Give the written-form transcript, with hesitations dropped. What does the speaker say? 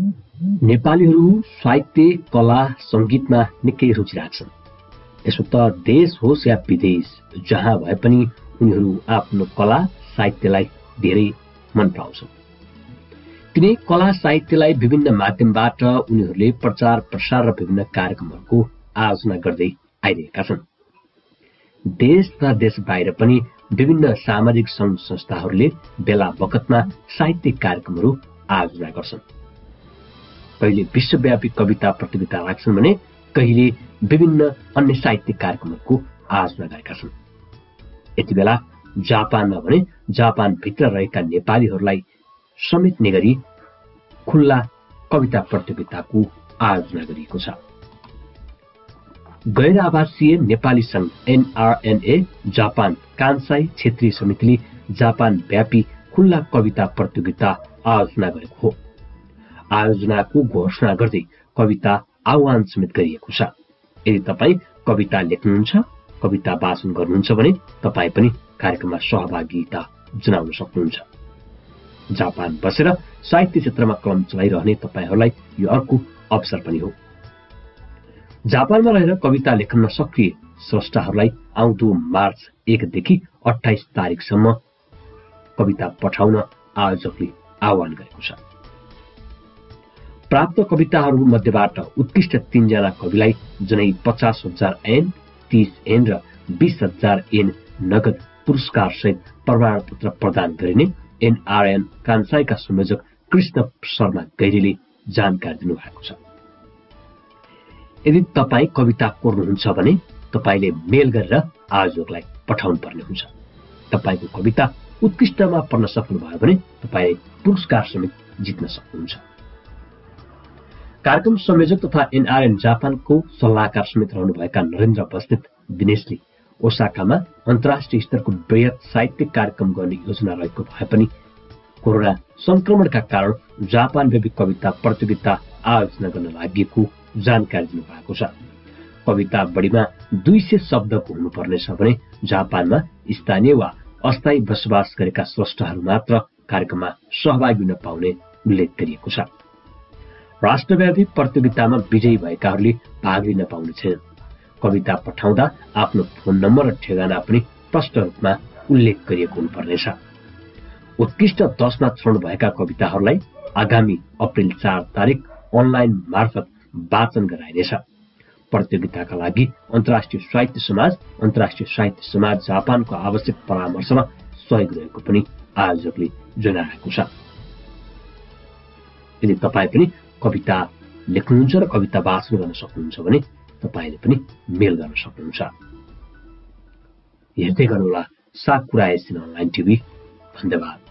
नेपालीहरू साहित्य कला संगीतमा निकै रुचि राख्छन्। यसो त देश होस् या विदेश जहाँ भए पनि उनीहरू आफ्नो कला साहित्यलाई धेरै मन पराउँछन्। तिनै कला साहित्यलाई विभिन्न माध्यमबाट उनीहरूले प्रचार प्रसार र विभिन्न कार्यक्रमहरूको आयोजना गर्दै आइरहेका छन्। देश तथा देश बाहिर पनि विभिन्न सामाजिक संघ संस्थाहरूले बेला बखतमा साहित्यिक कार्यक्रमहरू आयोजना गर्छन्। कहिले विश्वव्यापी कविता प्रतियोगिता राख्छन् भने कहिले विभिन्न अन्य साहित्यिक कार्यक्रमहरूको आयोजना गरेका छन्। यति बेला जापानमा भने जापान भित्र रहेका नेपालीहरूलाई समेट्ने गरी खुल्ला कविता प्रतियोगिताको आयोजना गरिएको छ। गैर आवासीय नेपाली संघ एनआरएन जापान कान्साई क्षेत्रीय समितिले जापान व्यापी खुल्ला कविता प्रतियोगिता आयोजना गरेको हो। आयोजनाको घोषणा गर्दै कविता आह्वान समेत गरिएको छ। यदि तपाईं कविता लेख्नुहुन्छ, कविता वाचन गर्नुहुन्छ भने तपाई पनि कार्यक्रममा सहभागिता जनाउन सक्नुहुन्छ। जापान बसेर साहित्य क्षेत्रमा क्रम चलाइरहने तपाईंहरूलाई यो अर्को अवसर पनि हो। जापानमा रहेर कविता लेख्न सक्रिय स्रष्टाहरूलाई आउँदो मार्च 1 देखि 28 तारिकसम्म कविता पठाउन आयोजकले आह्वान गरेको छ। प्राप्त कविताहरू मध्येबाट उत्कृष्ट 3 जना कविलाई जनै 50,000 ऐन, 30 ऐन र 20,000 ऐन नगद पुरस्कार सहित प्रमाणपत्र प्रदान गरिने एनआरएन कान्साईका संयोजक कृष्ण शर्मा गैरीले जानकारी दिनुभएको छ। यदि तपाई कविता कोर्नुहुन्छ भने तपाईले मेल गरेर आयोजकलाई पठाउनु पर्ने हुन्छ। तपाईको कविता उत्कृष्टमा पर्न सक्नुभयो भने तपाई पुरस्कार समेत जित्न सक्नुहुन्छ। कार्यक्रम संयोजक तथा एनआरएन जापानको सल्लाहकार समेत रहनुभएका नरेन्द्र बस्नेत दिनेशले ओसाकामा अन्तर्राष्ट्रिय स्तरको वृहत साहित्यिक कार्यक्रम गर्ने योजना रहेको भए पनि कोरोना संक्रमणका कारण जापानव्यापी कविता प्रतियोगिता आयोजना गर्न लागेको जानकारी दिनुभएको छ। कविता बढीमा 200 शब्दको हुनुपर्नेछ भने जापानमा स्थानीय वा अस्थायी बसोबास गरेका स्रष्टाहरू मात्र कार्यक्रममा सहभागी हुन पाउने उल्लेख गरिएको छ। राष्ट्रव्यापी प्रतियोगितामा विजयी भएकाहरूले भाग लिन पाउने छैनन्। कविता पठाउँदा आफ्नो फोन नम्बर र ठेगाना पनि स्पष्ट रूपमा उल्लेख गरिएको हुनुपर्नेछ। उत्कृष्ट 10 मा छनौट भएका कविताहरूलाई आगामी अप्रिल 4 तारिक अनलाइन मार्फत वाचन गराइनेछ। प्रतियोगिताका लागि अन्तर्राष्ट्रिय साहित्य समाज जापानको आवश्यक परामर्शमा सहयोग गरेको पनि आयोजकले जनाएको छ। यदि तपाई पनि कविता लेख्नुहुन्छ र कविता वाचन गर्न सक्नुहुन्छ भने तपाईले पनि मेल गर्न सक्नुहुन्छ। हेर्दै गर्नुहोला सकुरा एसियन अनलाइन टीवी। धन्यवाद।